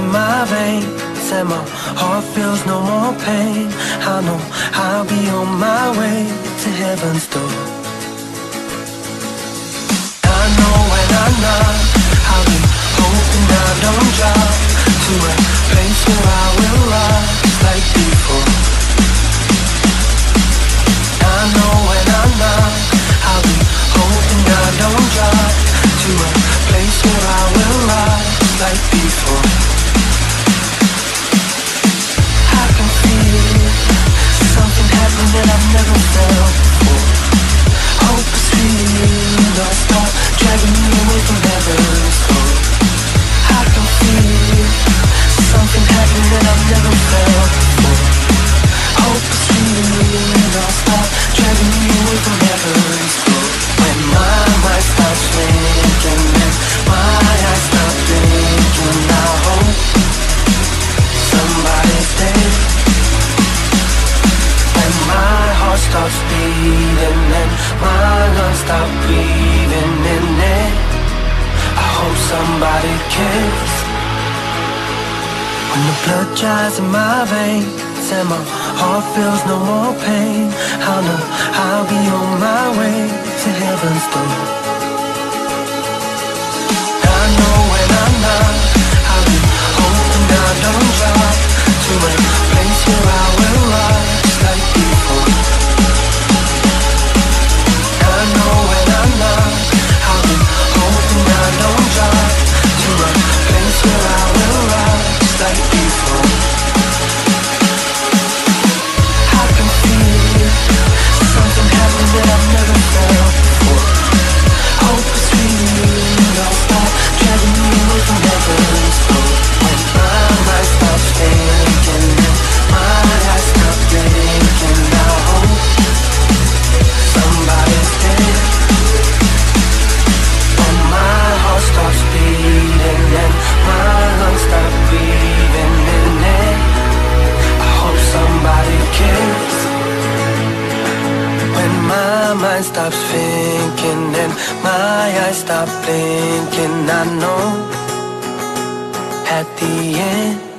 in my veins, and my heart feels no more pain. I know I'll be on my way to heaven's door. I know when I'm not, I'll be hoping I don't drop to a place where I will rise like before. I know when I'm not, I'll be hoping I don't drop to a place where I will rise like before. I can feel something happen that I've never felt before. Hope is real, don't stop dragging me away from heaven's door. I can feel something happen that I've never felt before. Hope is real, don't stop dragging me away from heaven's door. When my mind starts shaking and my eyes start blinking, I hope somebody's there. When my heart stops beating and my lungs stop breathing in it, I hope somebody cares. When the blood dries in my veins and my heart feels no more pain, I know I'll be on my way to heaven's door. I know when I'm not, I don't drive to a place where I will rise like before. I know when I'm not, I'll be hoping I don't drive to a place where I will rise like before. I can feel something happen that I've never felt before. Hope is real, don't stop dragging me away from heaven's door. Stops thinking and my eyes stop blinking. I know at the end